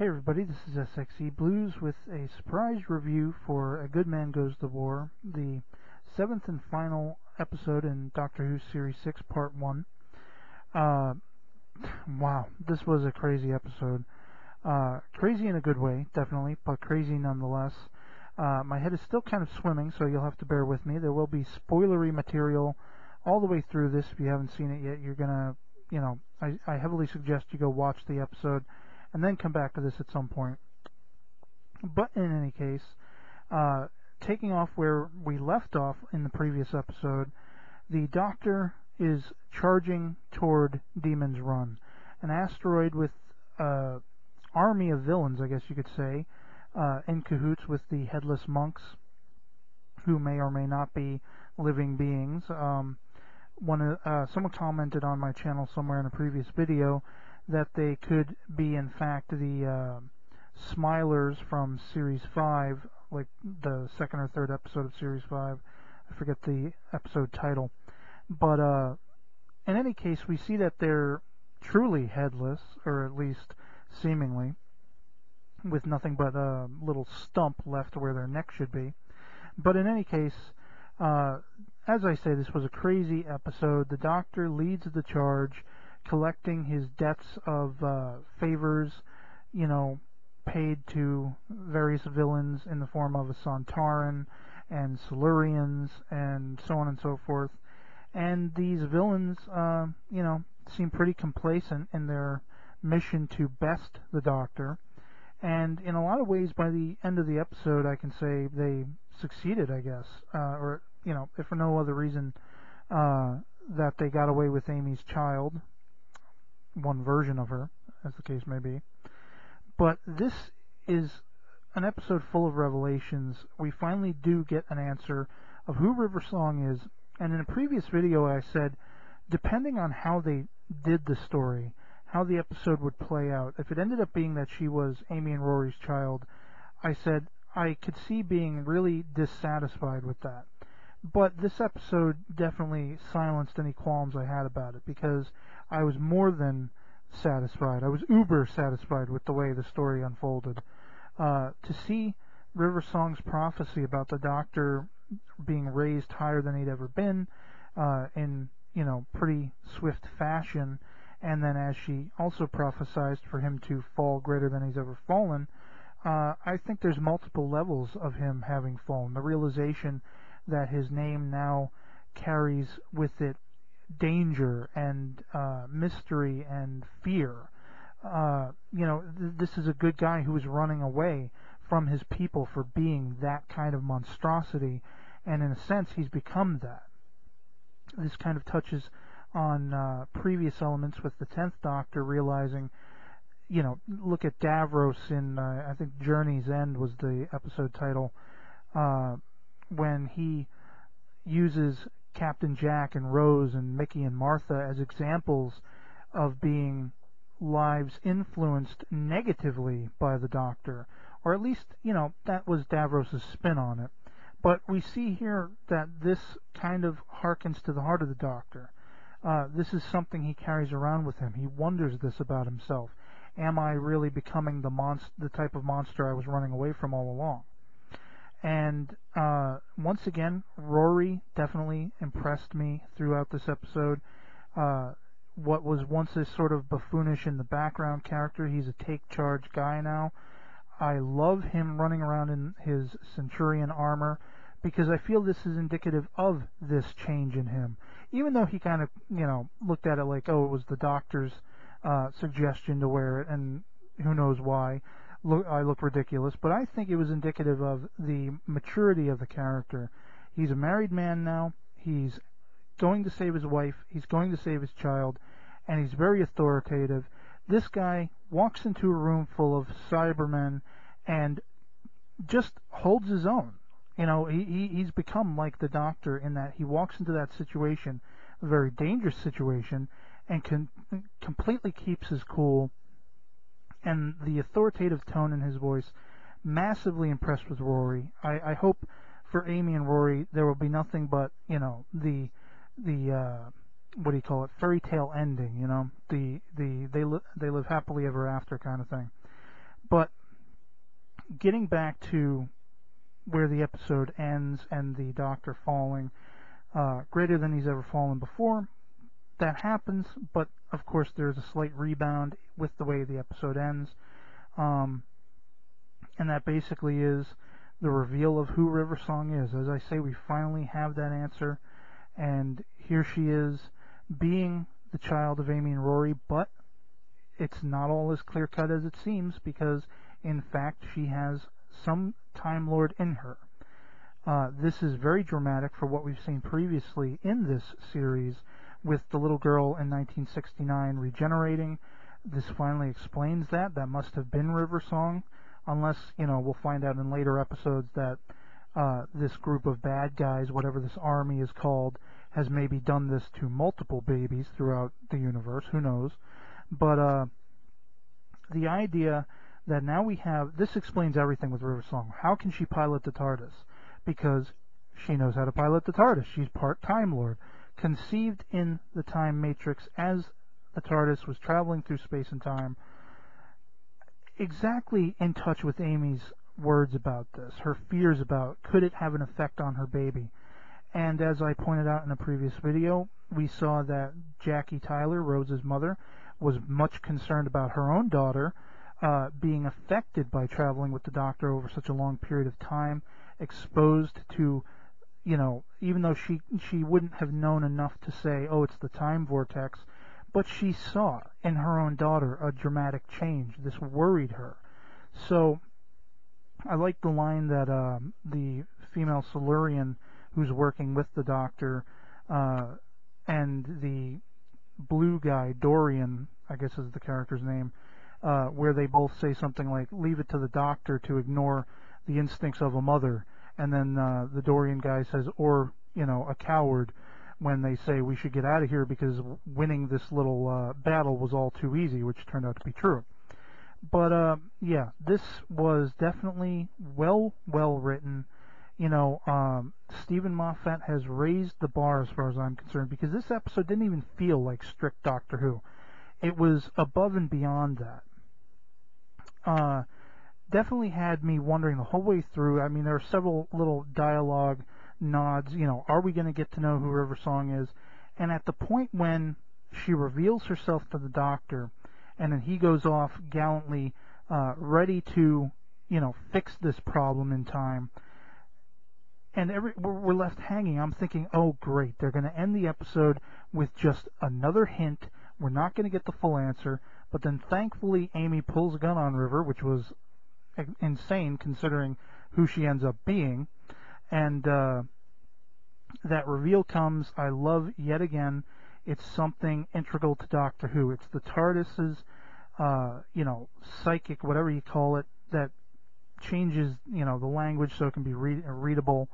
Hey everybody, this is SXE Blues with a surprise review for A Good Man Goes to War, the 7th and final episode in Doctor Who Series 6 Part 1. Wow, this was a crazy episode. Crazy in a good way, definitely, but crazy nonetheless. My head is still kind of swimming, so you'll have to bear with me. There will be spoilery material all the way through this. If you haven't seen it yet, you're gonna, I heavily suggest you go watch the episode and then come back to this at some point. But in any case, taking off where we left off in the previous episode, the Doctor is charging toward Demon's Run, an asteroid with an army of villains, I guess you could say, in cahoots with the Headless Monks, who may or may not be living beings. Someone commented on my channel somewhere in a previous video that they could be, in fact, the Smilers from Series 5, like the second or third episode of Series 5. I forget the episode title. But in any case, we see that they're truly headless, or at least seemingly, with nothing but a little stump left where their neck should be. But in any case, as I say, this was a crazy episode. The Doctor leads the charge, collecting his debts of favors, paid to various villains in the form of a Sontaran and Silurians and so on and so forth. And these villains, seem pretty complacent in their mission to best the Doctor. And in a lot of ways, by the end of the episode, I can say they succeeded, I guess. If for no other reason that they got away with Amy's child, one version of her, as the case may be. But this is an episode full of revelations. We finally do get an answer of who River Song is, and in a previous video I said, depending on how they did the story, how the episode would play out, if it ended up being that she was Amy and Rory's child, I said I could see being really dissatisfied with that. But this episode definitely silenced any qualms I had about it, because I was more than satisfied. I was uber satisfied with the way the story unfolded. To see River Song's prophecy about the Doctor being raised higher than he'd ever been, in pretty swift fashion, and then as she also prophesied for him to fall greater than he's ever fallen, I think there's multiple levels of him having fallen. The realization that his name now carries with it danger and mystery and fear. This is a good guy who is running away from his people for being that kind of monstrosity, and in a sense he's become that. This kind of touches on previous elements with the 10th Doctor realizing, look at Davros in, I think Journey's End was the episode title, when he uses Captain Jack and Rose and Mickey and Martha as examples of being lives influenced negatively by the Doctor. Or at least, that was Davros' spin on it. But we see here that this kind of harkens to the heart of the Doctor. This is something he carries around with him. He wonders this about himself. Am I really becoming the type of monster I was running away from all along? And once again, Rory definitely impressed me throughout this episode. What was once this sort of buffoonish in the background character, he's a take-charge guy now. I love him running around in his Centurion armor, because I feel this is indicative of this change in him. Even though he kind of, looked at it like, oh, it was the Doctor's suggestion to wear it, and who knows why. I look ridiculous, but I think it was indicative of the maturity of the character. He's a married man now, he's going to save his wife, he's going to save his child, and he's very authoritative. This guy walks into a room full of Cybermen and just holds his own. He's become like the Doctor in that he walks into that situation, a very dangerous situation, and completely keeps his cool. And the authoritative tone in his voice, massively impressed with Rory. I hope for Amy and Rory there will be nothing but, the what do you call it, fairy tale ending, they live happily ever after kind of thing. But getting back to where the episode ends and the Doctor falling greater than he's ever fallen before, that happens, but of course there's a slight rebound with the way the episode ends. And that basically is the reveal of who River Song is. As I say, we finally have that answer, and here she is, being the child of Amy and Rory, but it's not all as clear-cut as it seems, because in fact she has some Time Lord in her. This is very dramatic for what we've seen previously in this series, with the little girl in 1969 regenerating. This finally explains that. That must have been River Song, unless, you know, we'll find out in later episodes that this group of bad guys, whatever this army is called, has maybe done this to multiple babies throughout the universe. Who knows? But the idea that now we have... This explains everything with River Song. How can she pilot the TARDIS? Because she knows how to pilot the TARDIS. She's part Time Lord. Conceived in the Time Matrix as the TARDIS was traveling through space and time. Exactly in touch with Amy's words about this, her fears about could it have an effect on her baby. And as I pointed out in a previous video, we saw that Jackie Tyler, Rose's mother, was much concerned about her own daughter being affected by traveling with the Doctor over such a long period of time, exposed to, you know, even though she wouldn't have known enough to say, oh, it's the time vortex, but she saw in her own daughter a dramatic change. This worried her. So I like the line that the female Silurian who's working with the Doctor and the blue guy, Dorian, I guess is the character's name, where they both say something like, leave it to the Doctor to ignore the instincts of a mother. And then the Dorian guy says, or, you know, a coward, when they say we should get out of here because winning this little battle was all too easy, which turned out to be true. But, yeah, this was definitely well written. You know, Stephen Moffat has raised the bar as far as I'm concerned, because this episode didn't even feel like strict Doctor Who. It was above and beyond that. Definitely had me wondering the whole way through. I mean, there are several little dialogue nods, you know, are we going to get to know who River Song is? And at the point when she reveals herself to the Doctor, and then he goes off gallantly, ready to, you know, fix this problem in time, and we're left hanging. I'm thinking, oh, great, they're going to end the episode with just another hint. We're not going to get the full answer. But then, thankfully, Amy pulls a gun on River, which was insane considering who she ends up being. And that reveal comes. I love, yet again, it's something integral to Doctor Who. It's the TARDIS's, you know, psychic, whatever you call it, that changes, you know, the language so it can be readable,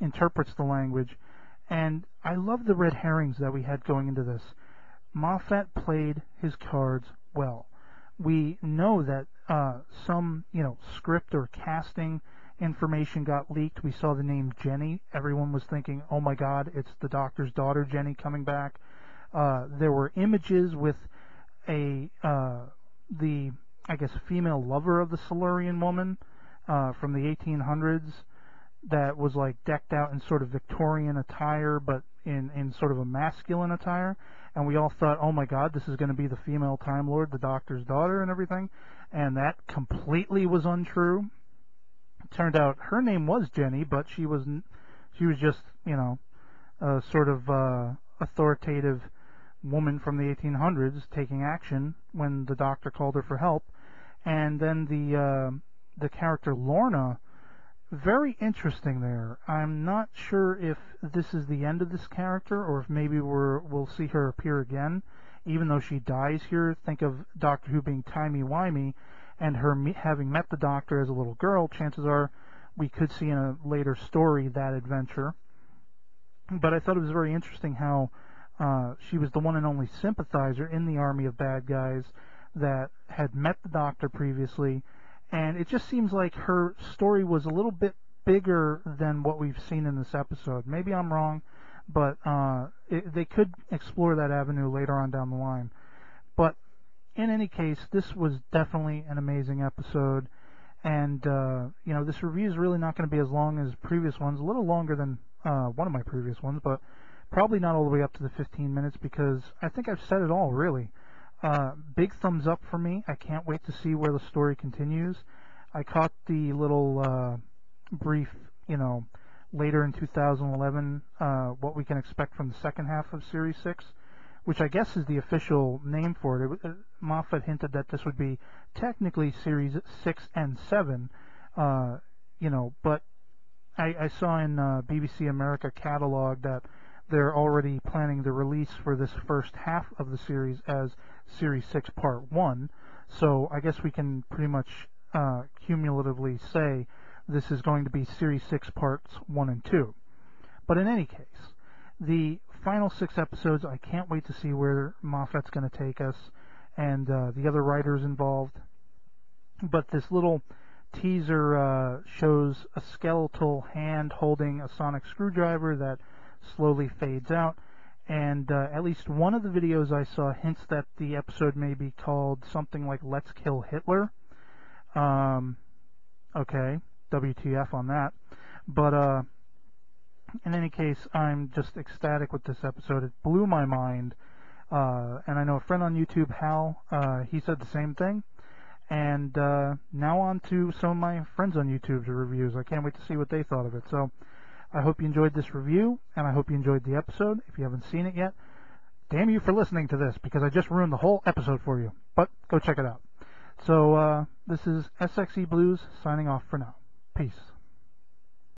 interprets the language. And I love the red herrings that we had going into this. Moffat played his cards well. We know that some, you know, script or casting information got leaked. We saw the name Jenny. Everyone was thinking, oh my God, it's the Doctor's daughter Jenny coming back. There were images with a the, I guess, female lover of the Silurian woman from the 1800s that was like decked out in sort of Victorian attire, but in sort of a masculine attire. And we all thought, oh my God, this is going to be the female Time Lord, the Doctor's daughter and everything. And that completely was untrue. It turned out her name was Jenny, but she was just, you know, a sort of authoritative woman from the 1800s taking action when the Doctor called her for help. And then the character Lorna, very interesting there. I'm not sure if this is the end of this character or if maybe we'll see her appear again, even though she dies here. Think of Doctor Who being timey-wimey, and her having met the Doctor as a little girl, chances are we could see in a later story that adventure. But I thought it was very interesting how she was the one and only sympathizer in the army of bad guys that had met the Doctor previously, and it just seems like her story was a little bit bigger than what we've seen in this episode. Maybe I'm wrong, but they could explore that avenue later on down the line. But in any case, this was definitely an amazing episode, and you know, this review is really not going to be as long as previous ones, a little longer than one of my previous ones, but probably not all the way up to the 15 minutes, because I think I've said it all, really. Big thumbs up for me. I can't wait to see where the story continues. I caught the little brief, you know, later in 2011, what we can expect from the second half of Series 6, which I guess is the official name for it. Moffat hinted that this would be technically Series 6 and 7, you know, but I saw in BBC America catalog that they're already planning the release for this first half of the series as Series 6 Part 1, so I guess we can pretty much cumulatively say this is going to be Series 6 Parts 1 and 2. But in any case, the final 6 episodes, I can't wait to see where Moffat's going to take us, and the other writers involved. But this little teaser shows a skeletal hand holding a sonic screwdriver that slowly fades out, and at least one of the videos I saw hints that the episode may be called something like Let's Kill Hitler. Okay, WTF on that. But in any case, I'm just ecstatic with this episode. It blew my mind, and I know a friend on YouTube, Hal, he said the same thing. And now on to some of my friends on YouTube's reviews. I can't wait to see what they thought of it. So I hope you enjoyed this review, and I hope you enjoyed the episode. If you haven't seen it yet, damn you for listening to this, because I just ruined the whole episode for you. But go check it out. So this is SXE Blues signing off for now. Peace.